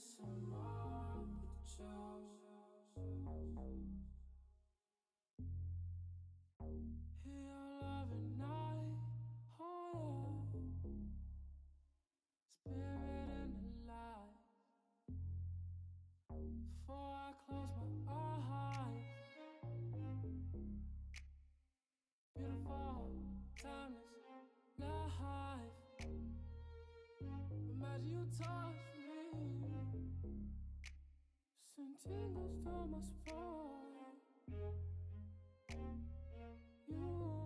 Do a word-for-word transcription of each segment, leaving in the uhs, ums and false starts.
guess I'm on the job. Hear your love at night, hold up, spirit and the light. Before I close my eyes, beautiful, timeless life. Imagine you touch me, send tingles through my spine. You help me feel alive.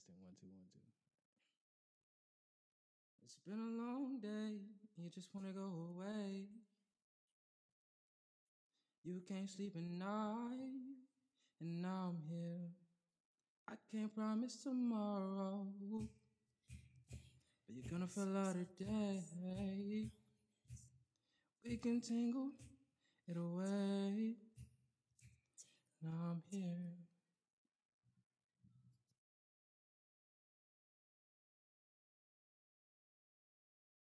testing one two one two. It's been a long day. You just wanna go away. You can't sleep at night, and now I'm here. I can't promise tomorrow, but you're gonna feel out today. We can tangle it away. Now I'm here.